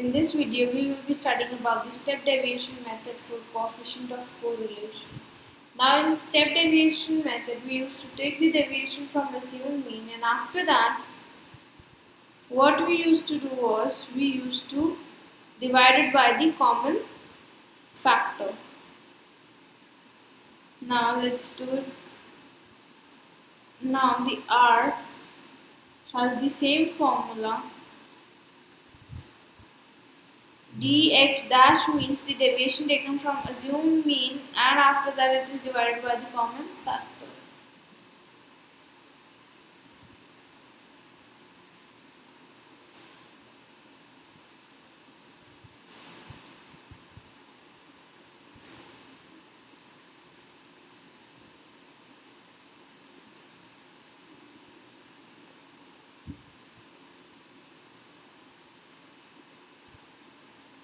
In this video, we will be studying about the step deviation method for coefficient of correlation. Now, in step deviation method, we used to take the deviation from the assumed mean, and after that, what we used to do was, we used to divide it by the common factor. Now, let's do it. Now, the R has the same formula. Dx dash means the deviation taken from assumed mean, and after that it is divided by the common factor.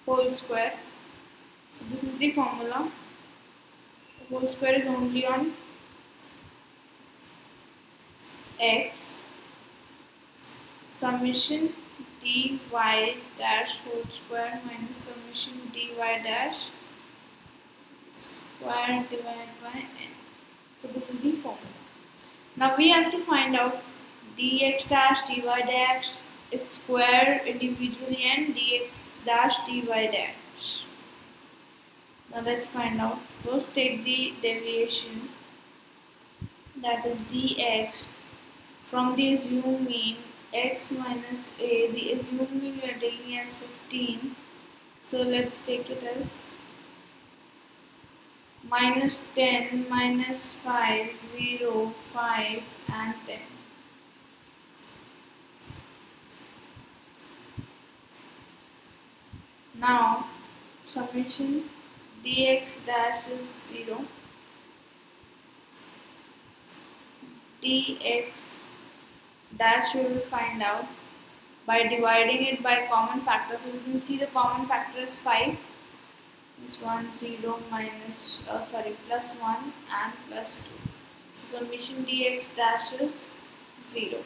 Whole square. So this is the formula. Whole square is only on x. Summation dy dash whole square minus summation dy dash square divided by n. So this is the formula. Now we have to find out dx dash dy dash is square individually and dx dash dy dash. Now let's find out. First take the deviation, that is dx, from the assumed mean, x minus a. The assumed mean we are taking as 15, so let's take it as minus 10 minus 5, 0, 5 and 10. Now, summation dx dash is 0, dx dash we will find out by dividing it by common factor. So you can see the common factor is 5, is 1, 0, minus, plus 1 and plus 2. So summation dx dash is 0.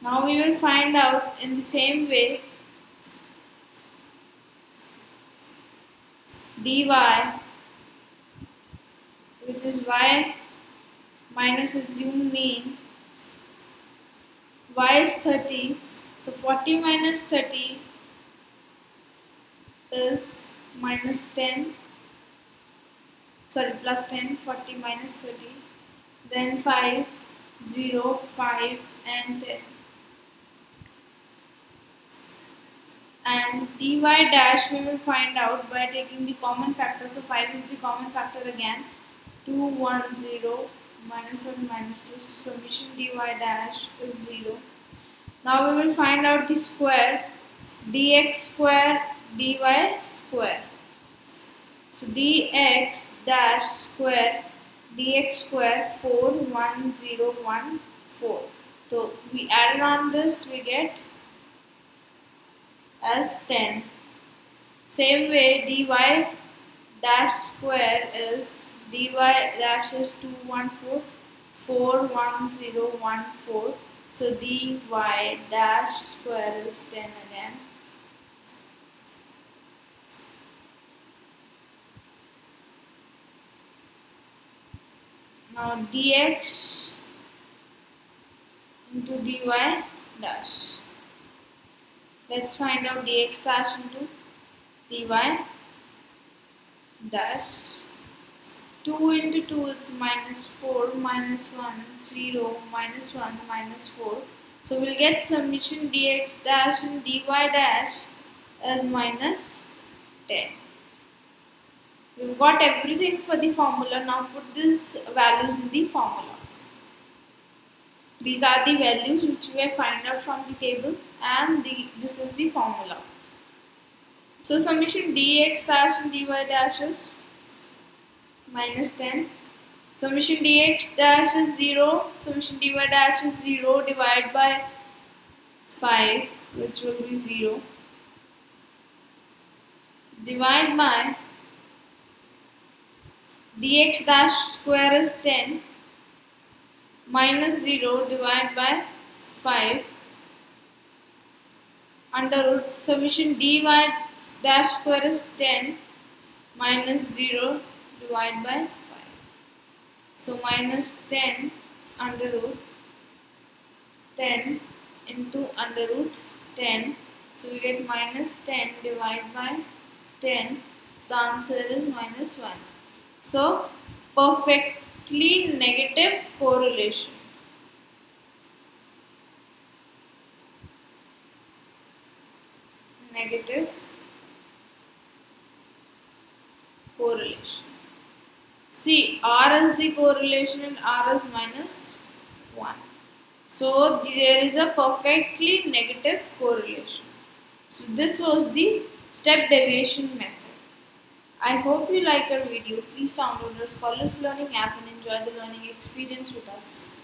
Now we will find out in the same way dy, which is y minus assumed mean. Y is 30, so 40 minus 30 is minus 10, sorry, plus 10, 40 minus 30, then 5, 0, 5 and 10. And dy dash we will find out by taking the common factor. So 5 is the common factor again. 2, 1, 0, minus 1, minus 2. So summation dy dash is 0. Now we will find out the square. Dx square, dy square. So dx dash square, dx square 4, 1, 0, 1, 4. So we add on this, we get as 10. Same way dy dash square is, dy dash is 214, 41014. So dy dash square is 10 again. Now dx into dy dash. Let's find out dx dash into dy dash. 2 into 2 is minus 4, minus 1, 0, minus 1, minus 4. So we'll get summation dx dash and dy dash as minus 10. We've got everything for the formula. Now put these values in the formula. These are the values which we find out from the table, and this is the formula. So summation dx dash and dy dash is minus 10. Summation dx dash is 0. Summation dy dash is 0 divided by 5, which will be 0. Divide by dx dash square is 10. Minus 0 divided by 5 under root submission dy dash square is 10 minus 0 divided by 5. So minus 10 under root 10 into under root 10. So we get minus 10 divided by 10. So the answer is minus 1. So perfectly negative correlation. Negative correlation. See, R is the correlation and R is minus 1. So there is a perfectly negative correlation. So this was the step deviation method. I hope you like our video. Please download our Scholars Learning app and enjoy the learning experience with us.